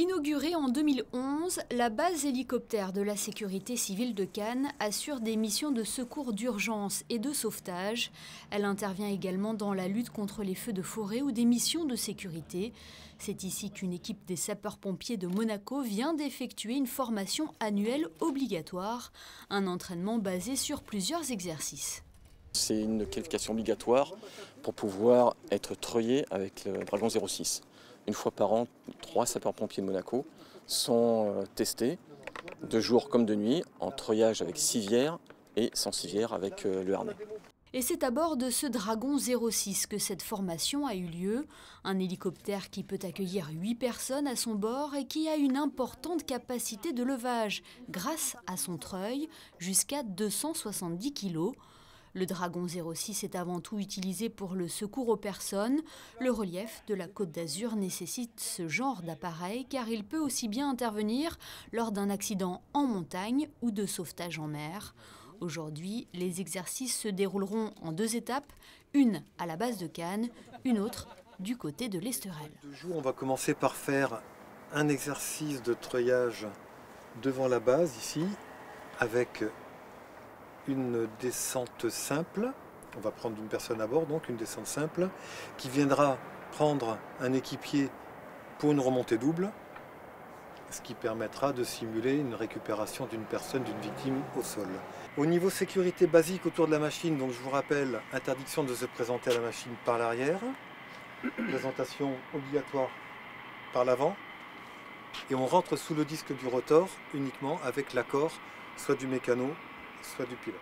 Inaugurée en 2011, la base d'hélicoptères de la Sécurité civile de Cannes assure des missions de secours d'urgence et de sauvetage. Elle intervient également dans la lutte contre les feux de forêt ou des missions de sécurité. C'est ici qu'une équipe des sapeurs-pompiers de Monaco vient d'effectuer une formation annuelle obligatoire, un entraînement basé sur plusieurs exercices. C'est une qualification obligatoire pour pouvoir être treuillé avec le Dragon 06. Une fois par an, 3 sapeurs-pompiers de Monaco sont testés, de jour comme de nuit, en treuillage avec civière et sans civière avec le harnais. Et c'est à bord de ce Dragon 06 que cette formation a eu lieu. Un hélicoptère qui peut accueillir 8 personnes à son bord et qui a une importante capacité de levage, grâce à son treuil, jusqu'à 270 kg. Le Dragon 06 est avant tout utilisé pour le secours aux personnes. Le relief de la Côte d'Azur nécessite ce genre d'appareil car il peut aussi bien intervenir lors d'un accident en montagne ou de sauvetage en mer. Aujourd'hui, les exercices se dérouleront en 2 étapes, une à la base de Cannes, une autre du côté de l'Estérel. On va commencer par faire un exercice de treuillage devant la base ici avec une descente simple, on va prendre une personne à bord, donc une descente simple, qui viendra prendre un équipier pour une remontée double, ce qui permettra de simuler une récupération d'une personne, d'une victime au sol. Au niveau sécurité basique autour de la machine, donc je vous rappelle, interdiction de se présenter à la machine par l'arrière, présentation obligatoire par l'avant, et on rentre sous le disque du rotor uniquement avec l'accord soit du mécano, soit du pilote.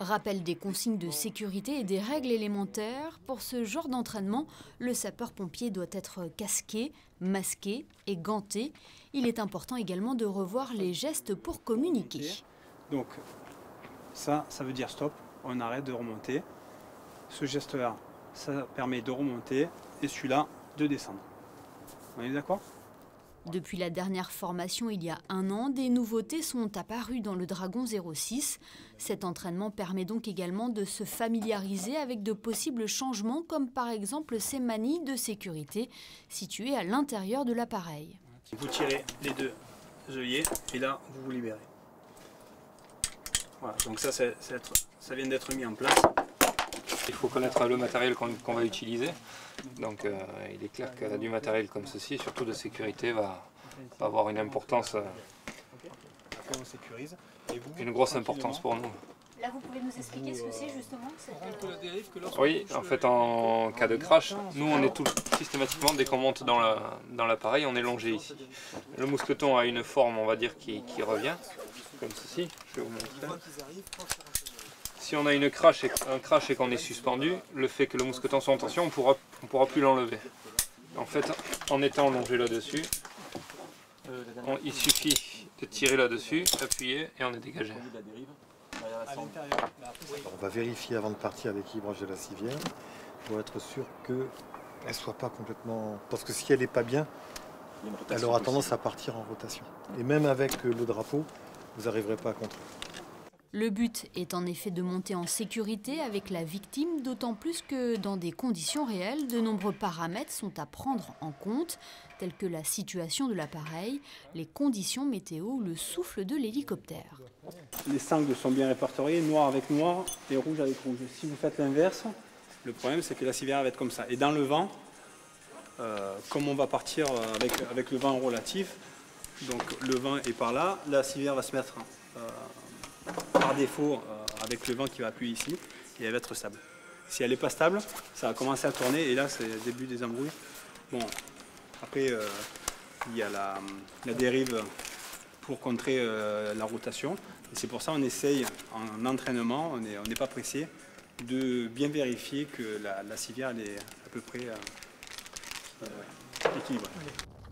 Rappel des consignes de sécurité et des règles élémentaires. Pour ce genre d'entraînement, le sapeur-pompier doit être casqué, masqué et ganté. Il est important également de revoir les gestes pour communiquer. Donc ça veut dire stop, on arrête de remonter. Ce geste-là, ça permet de remonter et celui-là de descendre. On est d'accord ? Depuis la dernière formation il y a un an, des nouveautés sont apparues dans le Dragon 06. Cet entraînement permet donc également de se familiariser avec de possibles changements, comme par exemple ces manilles de sécurité situées à l'intérieur de l'appareil. Vous tirez les 2 œillets et là vous vous libérez. Voilà, donc ça vient d'être mis en place. Il faut connaître le matériel qu'on va utiliser. Donc il est clair que du matériel comme ceci, surtout de sécurité, va avoir une importance, une grosse importance pour nous. Là, vous pouvez nous expliquer ce que c'est justement cette... Oui, en fait, en cas de crash, nous, on est tout systématiquement, dès qu'on monte dans l'appareil, on est longé ici. Le mousqueton a une forme, on va dire, qui revient, comme ceci. Je vais vous montrer. Si on a un crash et qu'on est suspendu, le fait que le mousqueton soit en tension, on pourra plus l'enlever. En fait, en étant longé là-dessus, il suffit de tirer là-dessus, appuyer et on est dégagé. On va vérifier avant de partir l'équilibrage de la civière pour être sûr qu'elle ne soit pas complètement... Parce que si elle n'est pas bien, elle aura tendance à partir en rotation. Et même avec le drapeau, vous n'arriverez pas à contrôler. Le but est en effet de monter en sécurité avec la victime, d'autant plus que dans des conditions réelles, de nombreux paramètres sont à prendre en compte, tels que la situation de l'appareil, les conditions météo ou le souffle de l'hélicoptère. Les sangles sont bien répertoriés, noir avec noir et rouge avec rouge. Si vous faites l'inverse, le problème c'est que la civière va être comme ça. Et dans le vent, comme on va partir avec le vent relatif, donc le vent est par là, la civière va se mettre... par défaut, avec le vent qui va appuyer ici, et elle va être stable. Si elle n'est pas stable, ça va commencer à tourner, et là, c'est le début des embrouilles. Bon, après, il y a la dérive pour contrer la rotation. C'est pour ça qu'on essaye, en entraînement, on n'est pas pressé, de bien vérifier que la civière elle est à peu près équilibrée.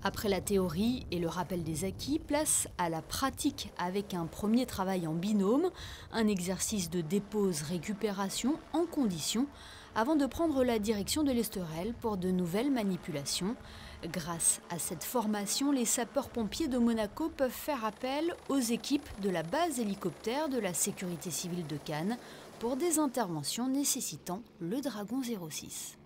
Après la théorie et le rappel des acquis, place à la pratique avec un premier travail en binôme, un exercice de dépose-récupération en condition, avant de prendre la direction de l'Estérel pour de nouvelles manipulations. Grâce à cette formation, les sapeurs-pompiers de Monaco peuvent faire appel aux équipes de la base hélicoptère de la Sécurité civile de Cannes pour des interventions nécessitant le Dragon 06.